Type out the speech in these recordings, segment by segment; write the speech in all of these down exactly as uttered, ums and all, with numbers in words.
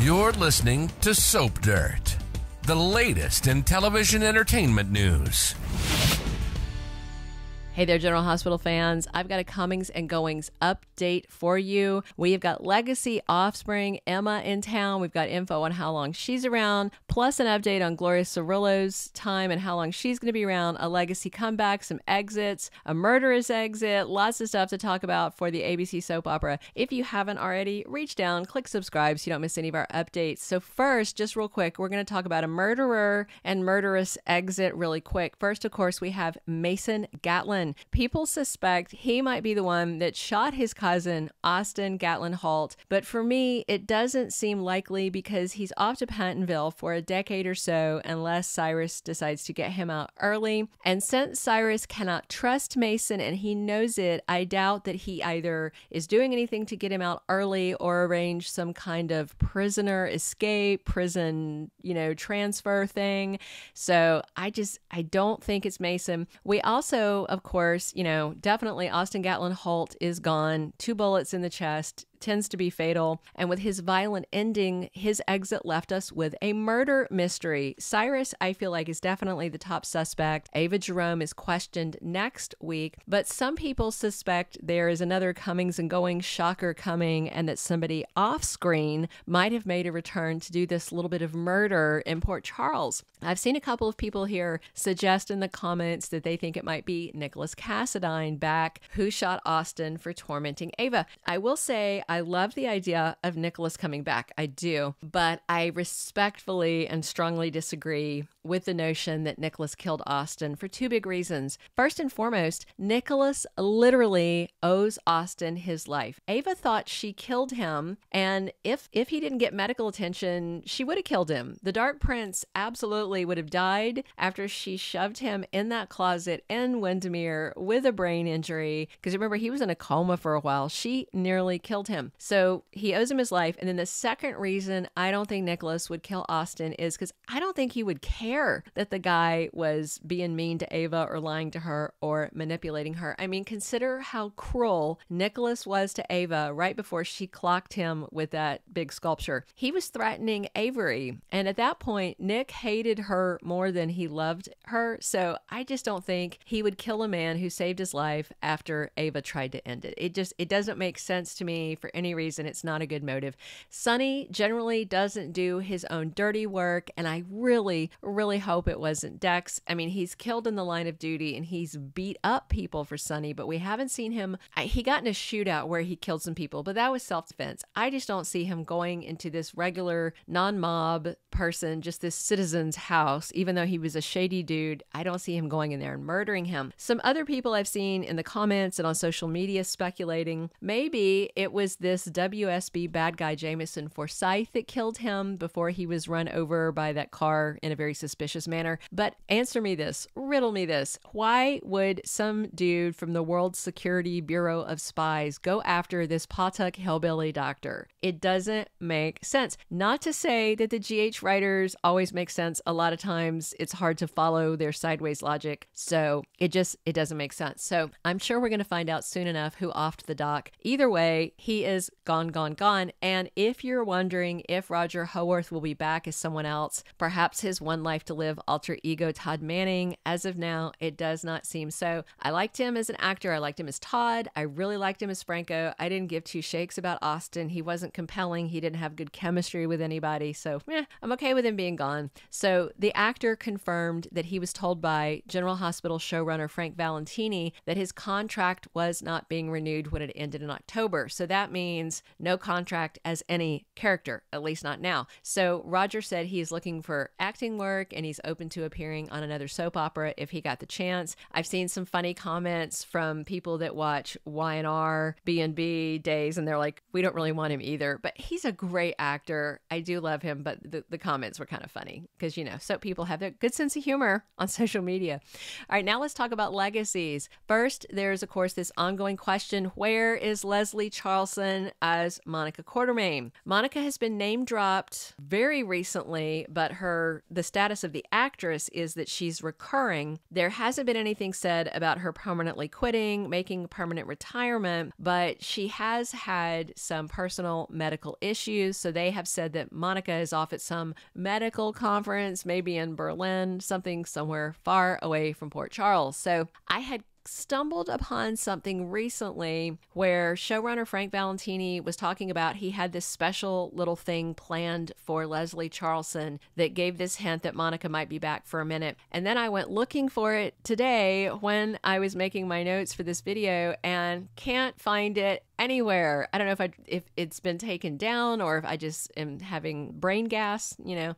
You're listening to Soap Dirt, the latest in television entertainment news. Hey there, General Hospital fans. I've got a comings and goings update for you. We've got legacy offspring Emma in town. We've got info on how long she's around, plus an update on Gloria Cerullo's time and how long she's going to be around, a legacy comeback, some exits, a murderous exit, lots of stuff to talk about for the A B C soap opera. If you haven't already, reach down, click subscribe so you don't miss any of our updates. So first, just real quick, we're going to talk about a murderer and murderous exit really quick. First, of course, we have Mason Gatlin. People suspect he might be the one that shot his cousin, Austin Gatlin-Holt. But for me, it doesn't seem likely because he's off to Pentonville for a decade or so unless Cyrus decides to get him out early. And since Cyrus cannot trust Mason and he knows it, I doubt that he either is doing anything to get him out early or arrange some kind of prisoner escape, prison, you know, transfer thing. So I just, I don't think it's Mason. We also, of course, course, you know, definitely Austin Gatlin-Holt is gone. Two bullets in the chest. Tends to be fatal. And with his violent ending, his exit left us with a murder mystery. Cyrus, I feel like, is definitely the top suspect. Ava Jerome is questioned next week, but some people suspect there is another comings and goings shocker coming and that somebody off screen might have made a return to do this little bit of murder in Port Charles. I've seen a couple of people here suggest in the comments that they think it might be Nikolas Cassadine back, who shot Austin for tormenting Ava. I will say, I love the idea of Nikolas coming back. I do. But I respectfully and strongly disagree with the notion that Nikolas killed Austin for two big reasons. First and foremost, Nikolas literally owes Austin his life. Ava thought she killed him, and if if he didn't get medical attention, she would have killed him. The Dark Prince absolutely would have died after she shoved him in that closet in Windermere with a brain injury, because remember, he was in a coma for a while. She nearly killed him. Him. So he owes him his life. And then the second reason I don't think Nikolas would kill Austin is because I don't think he would care that the guy was being mean to Ava or lying to her or manipulating her. I mean, consider how cruel Nikolas was to Ava right before she clocked him with that big sculpture. He was threatening Avery. And at that point, Nick hated her more than he loved her. So I just don't think he would kill a man who saved his life after Ava tried to end it. It just, it doesn't make sense to me. For any reason, it's not a good motive. Sonny generally doesn't do his own dirty work, and I really, really hope it wasn't Dex. I mean, he's killed in the line of duty, and he's beat up people for Sonny, but we haven't seen him. I, he got in a shootout where he killed some people, but that was self-defense. I just don't see him going into this regular, non-mob person, just this citizen's house, even though he was a shady dude. I don't see him going in there and murdering him. Some other people I've seen in the comments and on social media speculating, maybe it was this W S B bad guy Jameson Forsyth that killed him before he was run over by that car in a very suspicious manner. But answer me this, riddle me this. Why would some dude from the World Security Bureau of Spies go after this Pawtuck hillbilly doctor? It doesn't make sense. Not to say that the G H writers always make sense. A lot of times it's hard to follow their sideways logic. So it just, it doesn't make sense. So I'm sure we're going to find out soon enough who offed the doc. Either way, he He is gone, gone, gone. And if you're wondering if Roger Howarth will be back as someone else, perhaps his one life to live alter ego Todd Manning, as of now, it does not seem so. I liked him as an actor. I liked him as Todd. I really liked him as Franco. I didn't give two shakes about Austin. He wasn't compelling. He didn't have good chemistry with anybody. So eh, I'm okay with him being gone. So the actor confirmed that he was told by General Hospital showrunner Frank Valentini that his contract was not being renewed when it ended in October. So that That means no contract as any character, at least not now. So Roger said he's looking for acting work and he's open to appearing on another soap opera if he got the chance. I've seen some funny comments from people that watch Y and R, B and B days, and they're like, we don't really want him either, but he's a great actor. I do love him, but the, the comments were kind of funny because, you know, soap people have their good sense of humor on social media. All right, now let's talk about legacies. First, there's, of course, this ongoing question, where is Leslie Charleson as Monica Quartermaine? Monica has been name dropped very recently, but her the status status of the actress is that she's recurring. There hasn't been anything said about her permanently quitting, making a permanent retirement, but she has had some personal medical issues. So they have said that Monica is off at some medical conference, maybe in Berlin, something somewhere far away from Port Charles. So I had stumbled upon something recently where showrunner Frank Valentini was talking about he had this special little thing planned for Leslie Charleson that gave this hint that Monica might be back for a minute. And then I went looking for it today when I was making my notes for this video and can't find it anywhere. I don't know if I if it's been taken down or if I just am having brain gas, you know,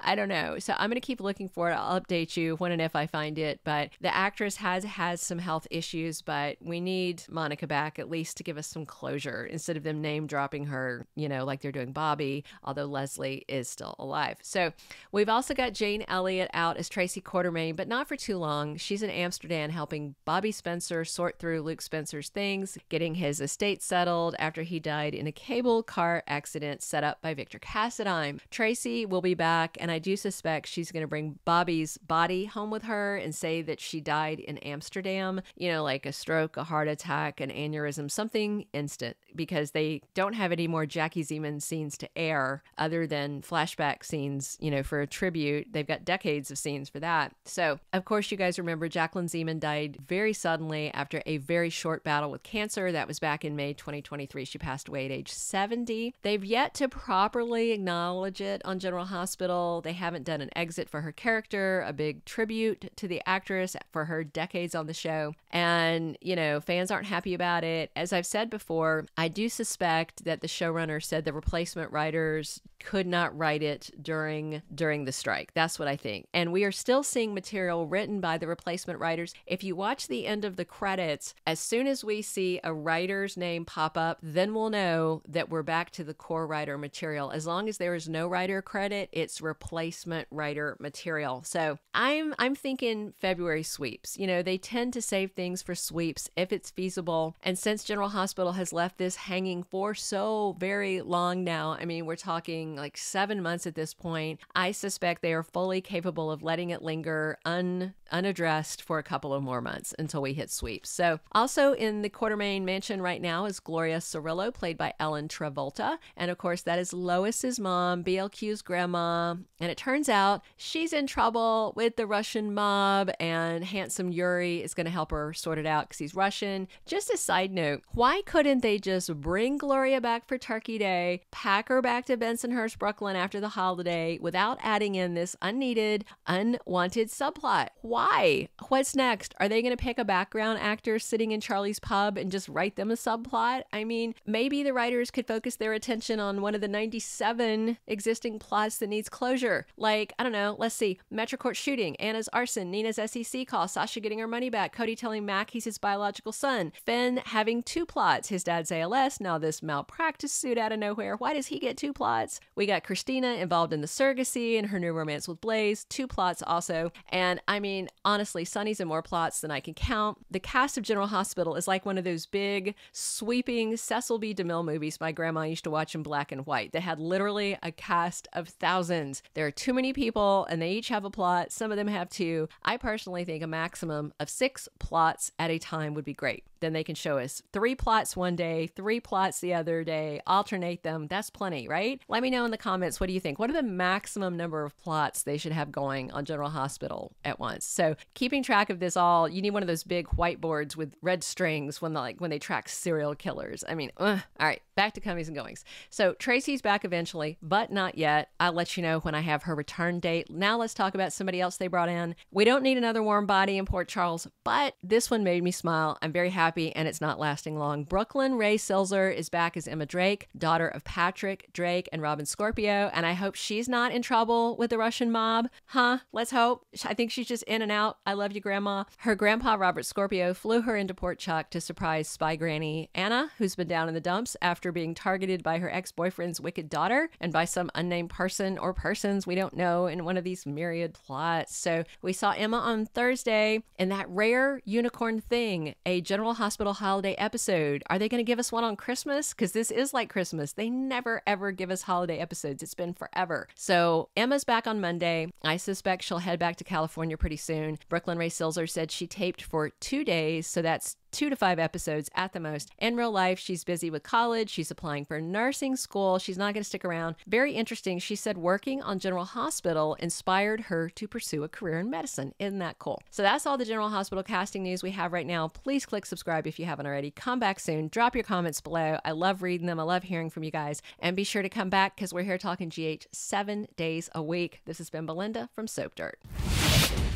I don't know. So I'm going to keep looking for it. I'll update you when and if I find it. But the actress has has some health issues, but we need Monica back at least to give us some closure instead of them name dropping her, you know, like they're doing Bobby, although Leslie is still alive. So we've also got Jane Elliott out as Tracy Quartermaine, but not for too long. She's in Amsterdam helping Bobby Spencer sort through Luke Spencer's things, getting his estate settled after he died in a cable car accident set up by Victor Cassadine. Tracy will be back, and I do suspect she's going to bring Bobby's body home with her and say that she died in Amsterdam, you know, like a stroke, a heart attack, an aneurysm, something instant, because they don't have any more Jackie Zeman scenes to air other than flashback scenes, you know, for a tribute. They've got decades of scenes for that. So, of course, you guys remember Jacqueline Zeman died very suddenly after a very short battle with cancer. That was back in May twenty twenty-three. She passed away at age seventy. They've yet to properly acknowledge it on General Hospital. They haven't done an exit for her character, a big tribute to the actress for her decades on the show. And, you know, fans aren't happy about it. As I've said before, I do suspect that the showrunner said the replacement writers could not write it during during the strike. That's what I think. And we are still seeing material written by the replacement writers. If you watch the end of the credits, as soon as we see a writer's name Name pop up, then we'll know that we're back to the core writer material. As long as there is no writer credit, it's replacement writer material. So I'm I'm thinking February sweeps. You know, they tend to save things for sweeps if it's feasible. And since General Hospital has left this hanging for so very long now, I mean, we're talking like seven months at this point, I suspect they are fully capable of letting it linger un unaddressed for a couple of more months until we hit sweeps. So also in the Quartermaine mansion right now is Gloria Cerullo, played by Ellen Travolta. And of course, that is Lois's mom, B L Q's grandma. And it turns out she's in trouble with the Russian mob, and handsome Yuri is going to help her sort it out because he's Russian. Just a side note, why couldn't they just bring Gloria back for Turkey Day, pack her back to Bensonhurst, Brooklyn after the holiday without adding in this unneeded, unwanted subplot? Why? What's next? Are they going to pick a background actor sitting in Charlie's Pub and just write them a subplot? Plot. I mean, maybe the writers could focus their attention on one of the ninety-seven existing plots that needs closure. Like, I don't know, let's see, Metrocourt shooting, Anna's arson, Nina's S E C call, Sasha getting her money back, Cody telling Mac he's his biological son, Finn having two plots, his dad's A L S, now this malpractice suit out of nowhere. Why does he get two plots? We got Christina involved in the surrogacy and her new romance with Blaze, two plots also. And I mean, honestly, Sonny's in more plots than I can count. The cast of General Hospital is like one of those big, sweeping Cecil B. DeMille movies my grandma used to watch in black and white. They had literally a cast of thousands. There are too many people and they each have a plot. Some of them have two. I personally think a maximum of six plots at a time would be great. Then they can show us three plots one day, three plots the other day, alternate them. That's plenty, right? Let me know in the comments, what do you think? What are the maximum number of plots they should have going on General Hospital at once? So keeping track of this all, you need one of those big whiteboards with red strings when, the, like, when they track serial killers. I mean, ugh. All right, back to comings and goings. So Tracy's back eventually, but not yet. I'll let you know when I have her return date. Now let's talk about somebody else they brought in. We don't need another warm body in Port Charles, but this one made me smile. I'm very happy. And it's not lasting long. Brooklyn Rae Silzer is back as Emma Drake, daughter of Patrick Drake and Robin Scorpio, and I hope she's not in trouble with the Russian mob. Huh? Let's hope. I think she's just in and out. I love you, Grandma. Her grandpa, Robert Scorpio, flew her into Port Chuck to surprise spy granny Anna, who's been down in the dumps after being targeted by her ex-boyfriend's wicked daughter and by some unnamed person or persons we don't know in one of these myriad plots. So we saw Emma on Thursday in that rare unicorn thing, a General Hospital holiday episode. Are they going to give us one on Christmas? Because this is like Christmas. They never, ever give us holiday episodes. It's been forever. So Emma's back on Monday. I suspect she'll head back to California pretty soon. Brooklyn Rae Silzer said she taped for two days. So that's two to five episodes at the most. In real life, she's busy with college. She's applying for nursing school. She's not going to stick around. Very interesting. She said working on General Hospital inspired her to pursue a career in medicine. Isn't that cool? So that's all the General Hospital casting news we have right now. Please click subscribe if you haven't already. Come back soon. Drop your comments below. I love reading them. I love hearing from you guys. And be sure to come back because we're here talking G H seven days a week. This has been Belinda from Soap Dirt.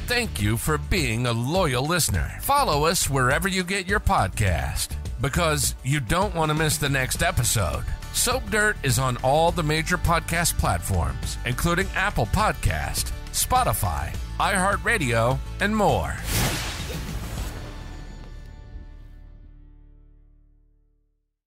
Thank you for being a loyal listener. Follow us wherever you get your podcast, because you don't want to miss the next episode. Soap Dirt is on all the major podcast platforms, including Apple Podcast, Spotify, iHeartRadio, and more.